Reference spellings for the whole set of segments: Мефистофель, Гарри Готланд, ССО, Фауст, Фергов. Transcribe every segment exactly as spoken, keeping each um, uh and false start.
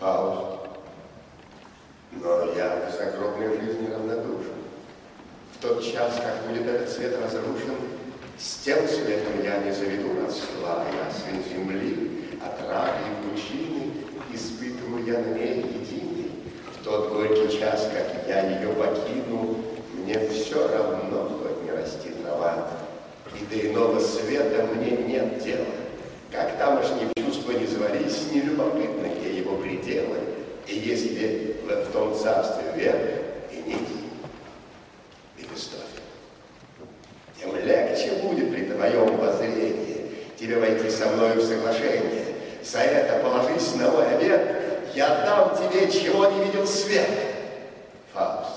Фауст. Но я к загробной жизни равнодушен. В тот час, как будет этот свет разрушен, с тем светом я не заведу родства, я сын земли, от рака и пучины, испытываю я на ней единый. В тот горький час, как я ее покину, мне все равно, хоть не расти трава, и до иного света мне нет дела. Как тамошние чувства не завались, не любопытны где его пределы, и если в том царстве верны и ники. Мефистофель, тем легче будет при твоем воззрении тебе войти со мною в соглашение. За это положись на мой обет, я дам тебе, чего не видел свет. Фауст,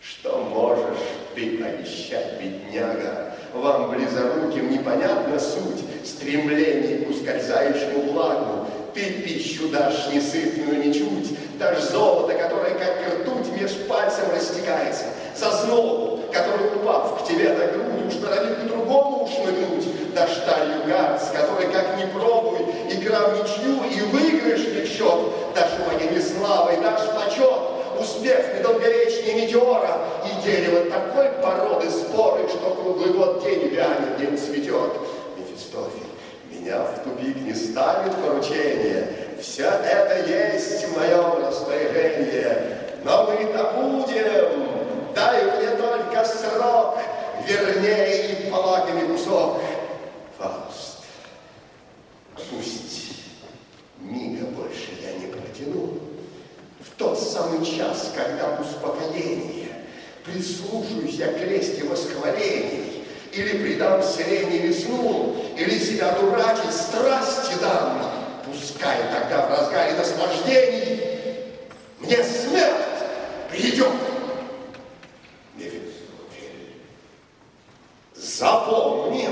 что можешь ты обещать, бедняга? Вам, близоруким, непонятна суть стремлений к ускользающему благу. Ты пищу дашь несытную ничуть, дашь золото, которое, как ртуть, меж пальцем растекается, за знову, который, упав к тебе на грудь, уж норовит к другому уж нагнуть, дашь талью гарс, который, как не пробуй, игра в ничью и выиграешь ли счет, дашь вагине славы, дашь почет, успех недолговечнее метеора, и дерево такой породы споры, что круглый год день вянет, день цветет. Мефистофель, меня в тупик не ставит поручение, все это есть в моем распоряжении, но мы-то будем, дай мне только срок, вернее и полакомый кусок. Фауст, пусть мига больше я не протяну, в тот самый час, когда успокоение, прислушаюсь я к лести восхвалений, или придам сирене весну, или себя дурачить страсти дам, пускай тогда в разгаре наслаждений мне смерть придет. Мефистофель, запомним.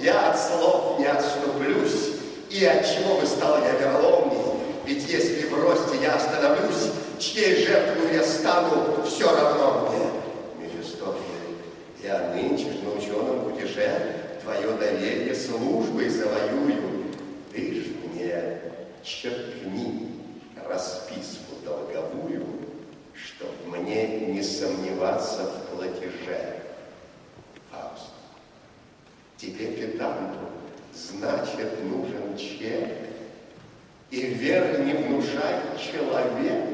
Я от слов не отступлюсь, и от чего бы стал я вероломней? Ведь если в росте я остановлюсь, чьей жертвой я стану, все равно мне. Мефистофель, я нынче ж на ученом кутеже твое доверие службой завоюю. Ты ж мне черкни расписку долговую, чтоб мне не сомневаться в платеже. Фауст. Тебе, петанту, значит, нужен чек, и веры не внушай человек.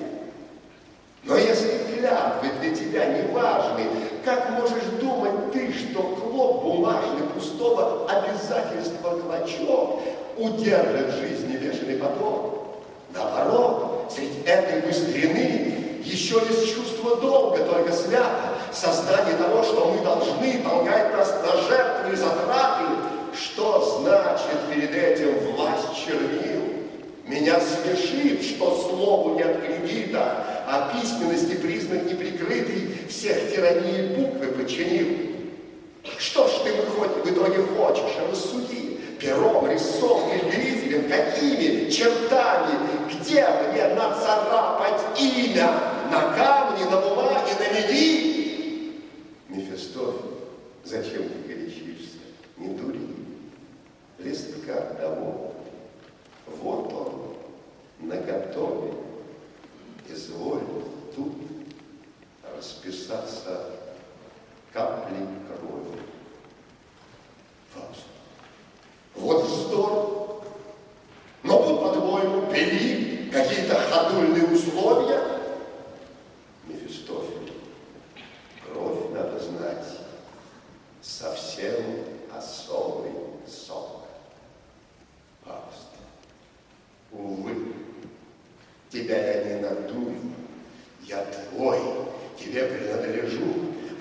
Но если клятвы для тебя не важны, как можешь думать ты, что клоп бумажный пустого обязательства клочок удержит жизни бешеный поток? Наоборот, среди этой быстрины еще есть чувство долга, только свято. Сознание того, что мы должны, толкает нас на жертвы и затраты. Что значит перед этим власть чернил? Меня смешит, что слову нет кредита, а письменности признак неприкрытый всех тирании буквы подчинил. Что ж ты хоть в итоге хочешь, рассуди, пером, рисом или зрителем, какими чертами, где мне нацарапать имя, на камне, на бумаге, на меди? Мефистофель, зачем ты горячишься? Не дури. Листка одного. Вот он, наготове. Изволь тут расписаться каплей крови. Фауст. Вот вздор. Но вот, по-твоему, бери какие-то ходульные условия. Мефистофель. Кровь, надо знать, совсем особый сок. Фауст. Увы, тебя я не надую, я твой, тебе принадлежу,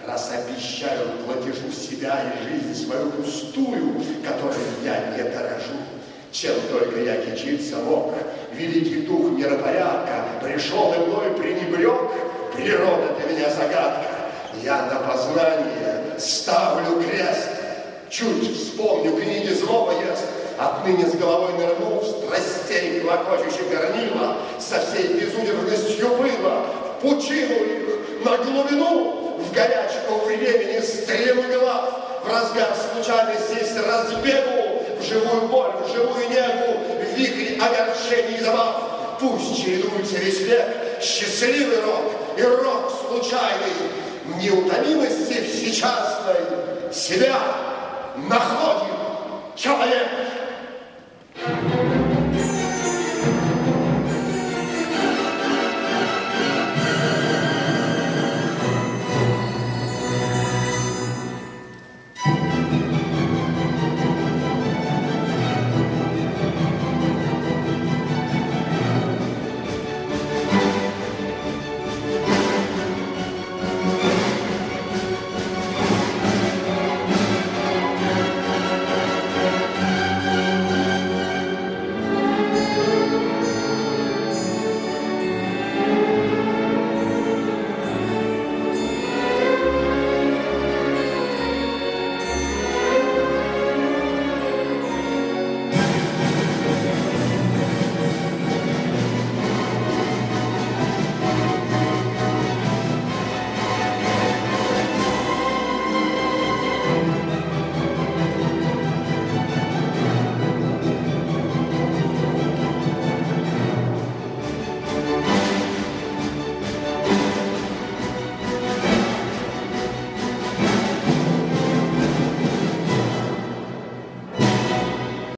раз обещаю платежу себя и жизнь свою пустую, которой я не дорожу. Чем только я кичиться мог, великий дух миропорядка пришел и мной пренебрег, природа для меня загадка. Я на познание ставлю крест, чуть вспомню книги злого ест, отныне с головой нырнул в страстей клокочущих горнила, со всей безудержностью было, в пучину их, на глубину, в горячку времени стремглав, в разгар случайностей с разбегу, в живую боль, в живую негу, в вихре огорчений и забав. Пусть чередуется весь век счастливый рок и рок случайный, неутомимости всечасной себя находит человек.